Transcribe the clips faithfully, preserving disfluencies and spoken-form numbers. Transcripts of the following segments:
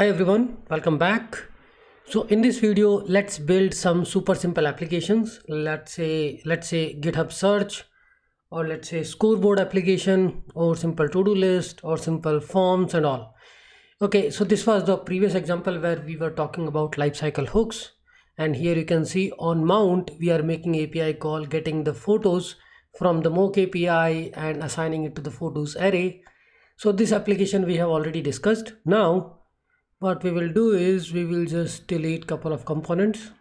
Hi everyone, welcome back. So in this video, let's build some super simple applications. Let's say, let's say GitHub search, or let's say scoreboard application, or simple to-do list, or simple forms and all. Okay, so this was the previous example where we were talking about lifecycle hooks. And here you can see on mount, we are making A P I call, getting the photos from the mock A P I and assigning it to the photos array. So this application we have already discussed. Now, what we will do is we will just delete couple of components.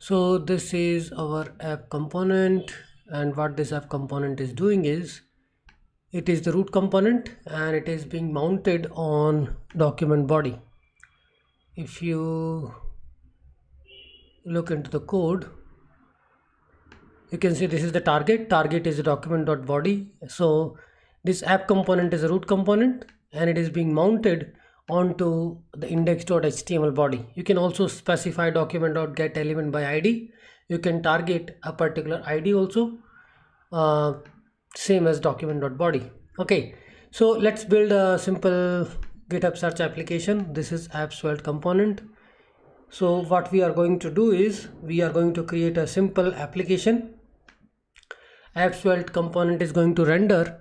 So this is our app component, and what this app component is doing is it is the root component and it is being mounted on document body. If you look into the code, you can see this is the target. Target is the document.body. So this app component is a root component and it is being mounted onto the index.html body. You can also specify document.get element by I D. You can target a particular I D also, uh, same as document.body. Okay, so let's build a simple GitHub search application. This is app Svelte component. So what we are going to do is we are going to create a simple application. App Svelte component is going to render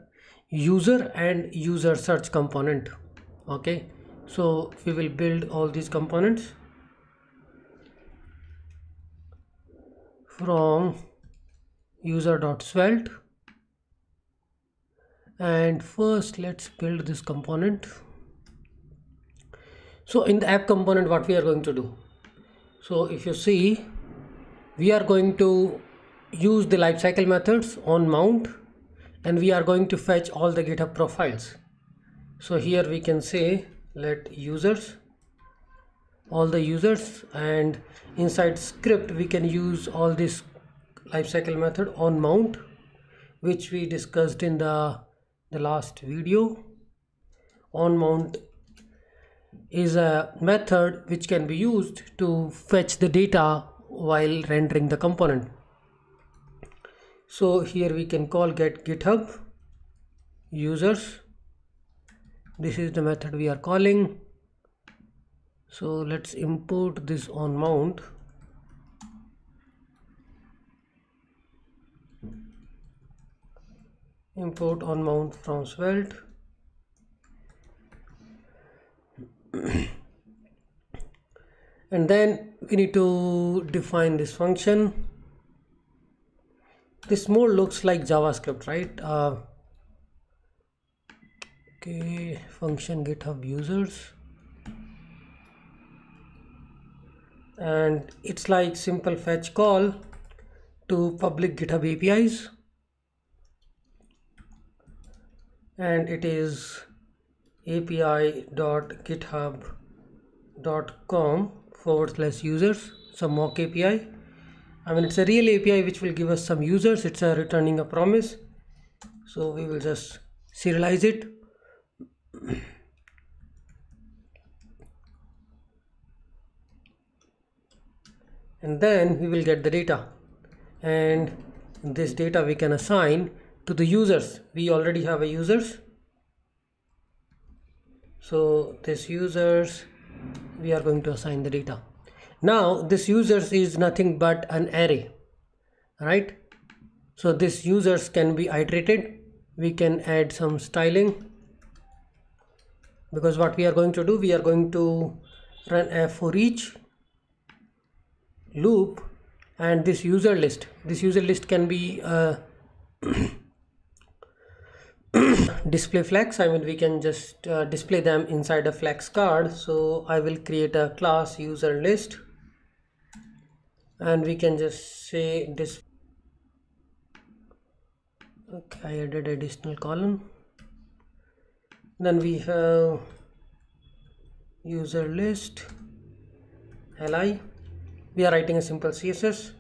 user and user search component. Okay, so we will build all these components from user.svelte, and first let's build this component. So in the app component, what we are going to do, so if you see, we are going to use the lifecycle methods on mount, and we are going to fetch all the GitHub profiles. So here we can say let users, all the users, and inside script we can use all this lifecycle method on mount, which we discussed in the, the last video. On mount is a method which can be used to fetch the data while rendering the component. So here we can call get GitHub users. This is the method we are calling. So let's import this on mount. Import on mount from Svelte. And then we need to define this function. This more looks like JavaScript, right? Uh, okay, function GitHub users, and it's like simple fetch call to public GitHub A P Is, and it is api.github.com forward slash users, some mock A P I. I mean, it's a real A P I which will give us some users. It's a returning a promise. So we will just serialize it. And then we will get the data. And this data we can assign to the users. We already have a users. So this users, we are going to assign the data. Now this users is nothing but an array, right? So this users can be iterated. We can add some styling, because what we are going to do, we are going to run a for each loop, and this user list, this user list can be uh, display flex. I mean, we can just uh, display them inside a flex card. So I will create a class user list. And we can just say this. Okay, I added additional column. Then we have user list li. We are writing a simple C S S.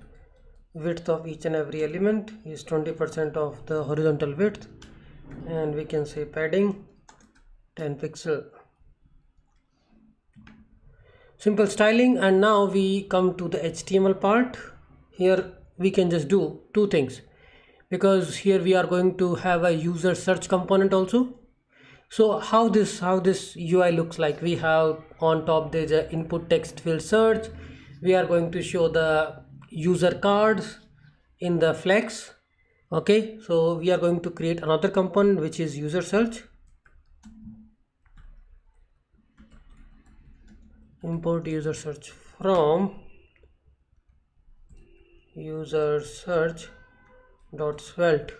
Width of each and every element is twenty percent of the horizontal width, and we can say padding ten pixel. Simple styling. And now we come to the H T M L part. Here we can just do two things. because here we are going to have a user search component also. So how this how this U I looks like, we have on top there's a input text field search. We are going to show the user cards in the flex. Okay, so we are going to create another component which is user search. Import user search from user search dot svelte.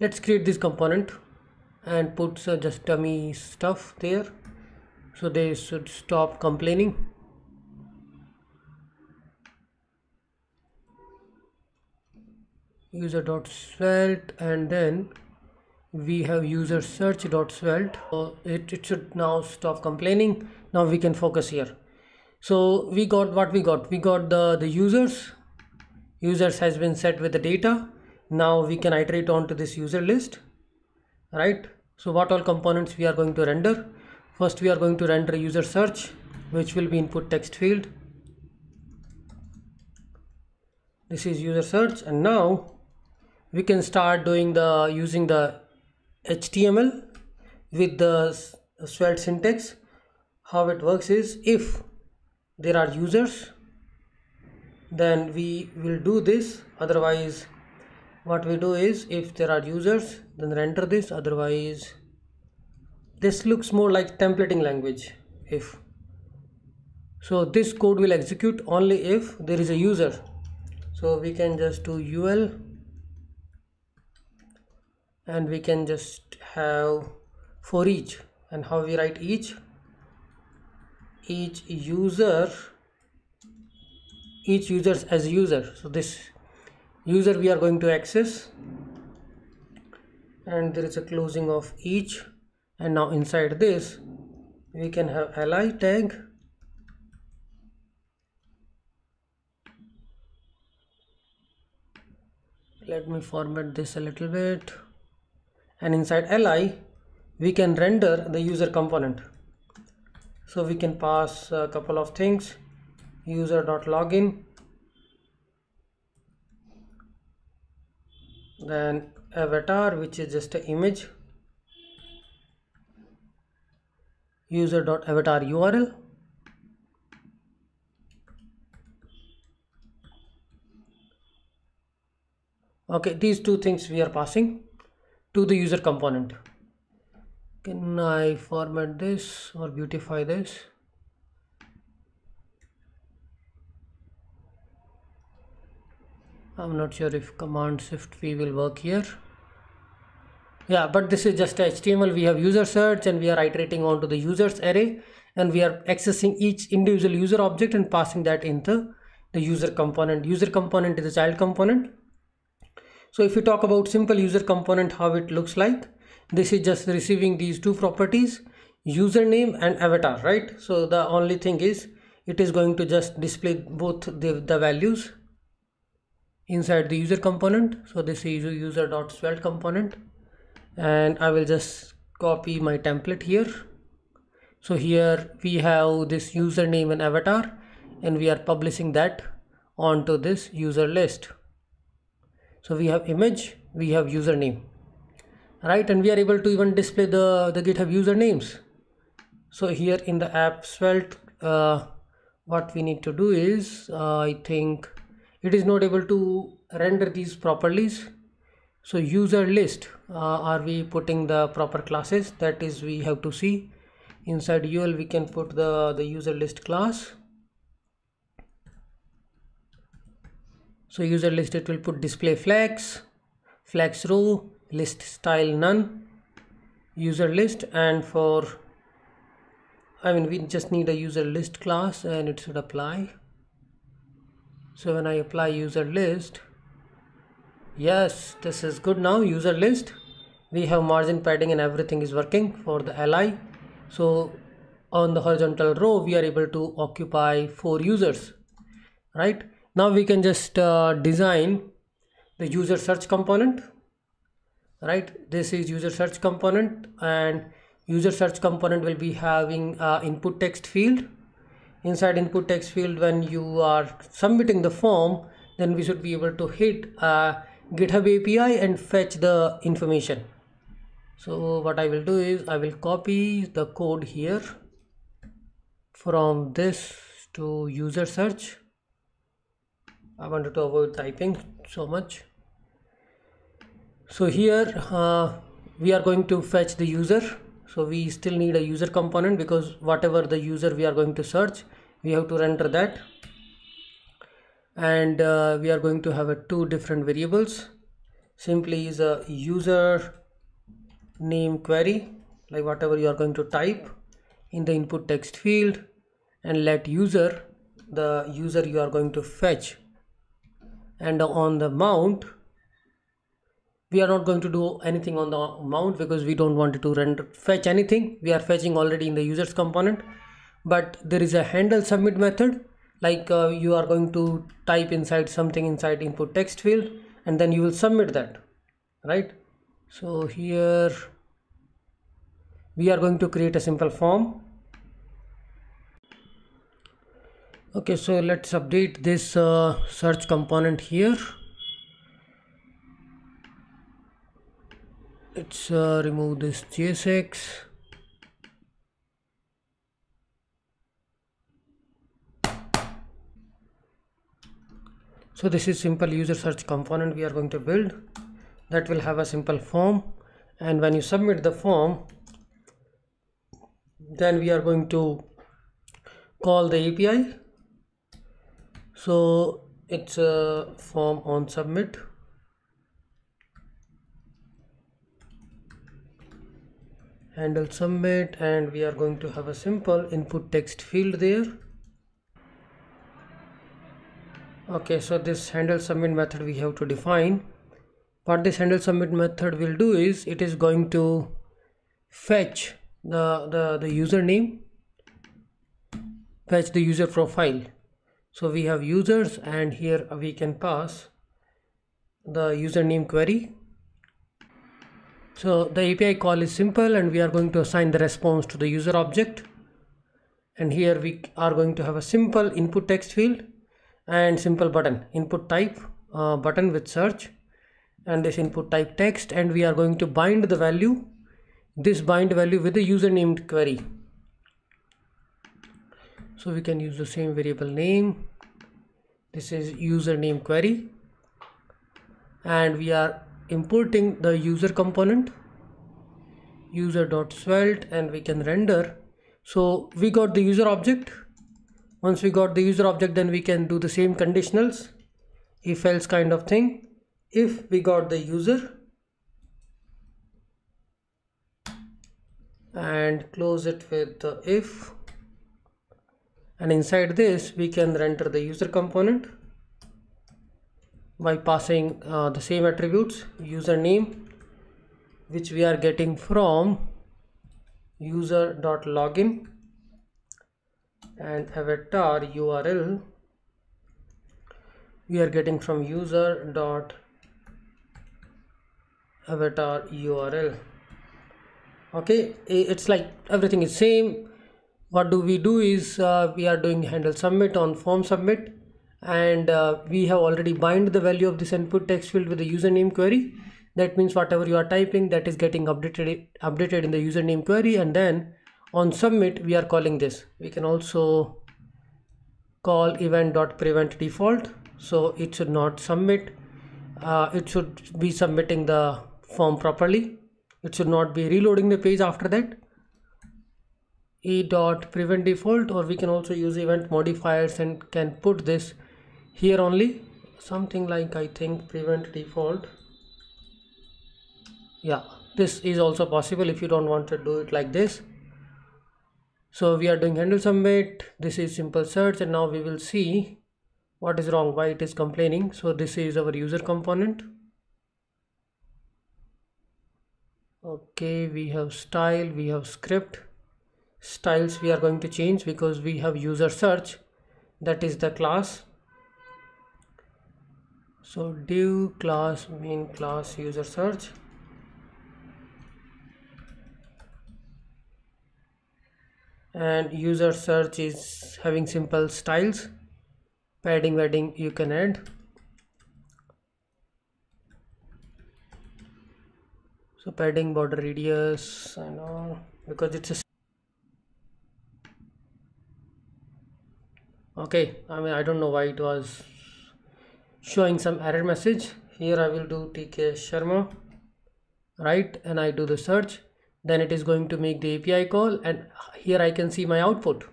Let's create this component and put uh, just dummy stuff there, so they should stop complaining. User dot svelte, and then we have user search dot svelte. So it, it should now stop complaining. Now we can focus here. So we got what we got. We got the the users. Users has been set with the data. Now we can iterate onto this user list, right? So what all components we are going to render? First, we are going to render user search, which will be input text field. This is user search, and now we can start doing the using the H T M L with the Svelte syntax. How it works is, if there are users, then we will do this. Otherwise, what we do is, if there are users, then render this. Otherwise, this looks more like templating language. If so, this code will execute only if there is a user. So we can just do U L, and we can just have for each. And how we write each? Each user each users as user. So this user we are going to access, and there is a closing of each. And now inside this we can have li tag, let me format this a little bit, and inside li we can render the user component. So we can pass a couple of things. User.login, then avatar, which is just an image, user.avatar U R L, okay, these two things we are passing to the user component. Can I format this or beautify this? I'm not sure if command shift P will work here. Yeah, but this is just H T M L. We have user search, and we are iterating onto the users array, and we are accessing each individual user object and passing that into the user component. User component is a child component. So if you talk about simple user component, how it looks like, this is just receiving these two properties, username and avatar, right? So the only thing is, it is going to just display both the, the values inside the user component. So this is user.svelte component, and I will just copy my template here. So here we have this username and avatar, and we are publishing that onto this user list. So we have image, we have username, right? And we are able to even display the, the GitHub usernames. So here in the app Svelte, uh, what we need to do is, uh, I think it is not able to render these properties. So user list, uh, are we putting the proper classes? That is, we have to see. Inside U L we can put the, the user list class. So user list, it will put display flex, flex row, list style none, user list. And for, I mean, we just need a user list class, and it should apply. So when I apply user list, yes, this is good. Now user list, we have margin padding and everything is working for the li. So on the horizontal row, we are able to occupy four users, right? Now we can just uh, design the user search component, right? This is user search component, and user search component will be having uh, input text field. Inside input text field, when you are submitting the form, then we should be able to hit uh, GitHub A P I and fetch the information. So what I will do is I will copy the code here from this to user search. I wanted to avoid typing so much. So here uh, we are going to fetch the user. So we still need a user component because whatever the user we are going to search, we have to render that. And uh, we are going to have a two different variables. Simply is a user name query, like whatever you are going to type in the input text field, and let user, the user you are going to fetch. And on the mount, we are not going to do anything on the mount because we don't want to render fetch anything. We are fetching already in the users component, but there is a handle submit method, like uh, you are going to type inside something inside input text field and then you will submit that, right? So here we are going to create a simple form. Okay, so let's update this uh, search component here. Let's uh, remove this J S X. So this is simple user search component we are going to build that will have a simple form, and when you submit the form, then we are going to call the A P I. So it's a form on submit. Handle submit, and we are going to have a simple input text field there. Okay, so this handle submit method we have to define. What this handle submit method will do is it is going to fetch the the, the username, fetch the user profile. So we have users, and here we can pass the username query. So the A P I call is simple, and we are going to assign the response to the user object. And here we are going to have a simple input text field and simple button, input type uh, button with search, and this input type text, and we are going to bind the value, this bind value with the username query. So we can use the same variable name. This is username query, and we are importing the user component user.svelte, and we can render. So we got the user object. Once we got the user object, then we can do the same conditionals, if else kind of thing. If we got the user, and close it with the if, and inside this we can render the user component by passing uh, the same attributes, username, which we are getting from user.login, and avatar U R L we are getting from user.avatar U R L. Okay, it's like everything is same. What do we do is uh, we are doing handle submit on form submit, and uh, we have already bind the value of this input text field with the username query. That means whatever you are typing, that is getting updated updated in the username query, and then on submit we are calling this. We can also call event.prevent default, so it should not submit, uh, it should be submitting the form properly. It should not be reloading the page after that. E.prevent default, or we can also use event modifiers and can put this here only, something like I think prevent default. Yeah, this is also possible if you don't want to do it like this. So we are doing handle submit. This is simple search, and now we will see what is wrong, why it is complaining. So this is our user component. Okay, we have style, we have script. Styles we are going to change because we have user search, that is the class. So div class main class user search. And user search is having simple styles, padding, padding you can add. So padding, border radius and all, because it's a okay. I mean, I don't know why it was showing some error message. Here I will do T K S Sharma, right? And I do the search, then it is going to make the A P I call, and here I can see my output,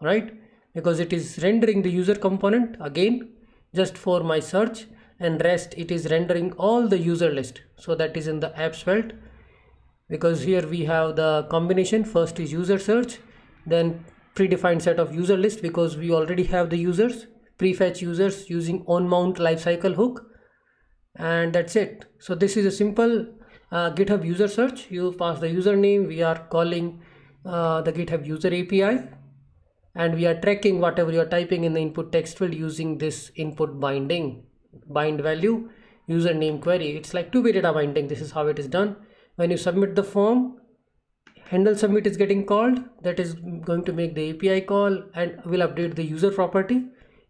right? Because it is rendering the user component again just for my search, and rest it is rendering all the user list. So that is in the app Svelte, because here we have the combination. First is user search, then predefined set of user list, because we already have the users, prefetch users using on mount lifecycle hook, and that's it. So this is a simple uh, GitHub user search. You pass the username, we are calling uh, the GitHub user A P I, and we are tracking whatever you are typing in the input text field using this input binding. Bind value, username query. It's like two-way data binding. This is how it is done. When you submit the form, handle submit is getting called. That is going to make the A P I call, and will update the user property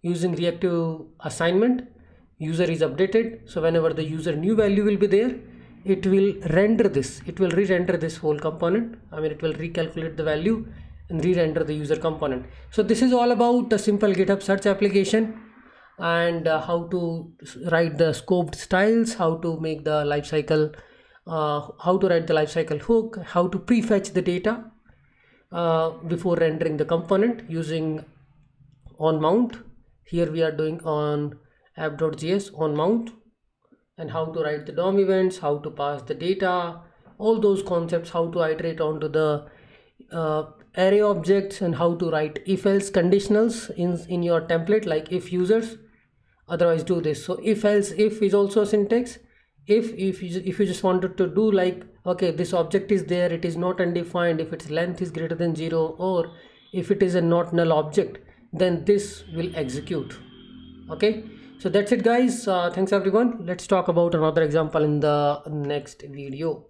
using reactive assignment. User is updated. So whenever the user new value will be there, it will render this. It will re-render this whole component. I mean, it will recalculate the value and re-render the user component. So this is all about a simple GitHub search application, and uh, how to write the scoped styles, how to make the lifecycle, uh, how to write the lifecycle hook, how to prefetch the data uh, before rendering the component using on mount. Here we are doing on app dot J S on mount, and how to write the D O M events, how to pass the data, all those concepts, how to iterate onto the uh, array objects, and how to write if else conditionals in, in your template, like if users. Otherwise do this. So if else, if is also a syntax. If, if, you, if you just wanted to do like, okay, this object is there, it is not undefined, if its length is greater than zero, or if it is a not null object, then this will execute. Okay, so that's it guys. Uh, thanks everyone. Let's talk about another example in the next video.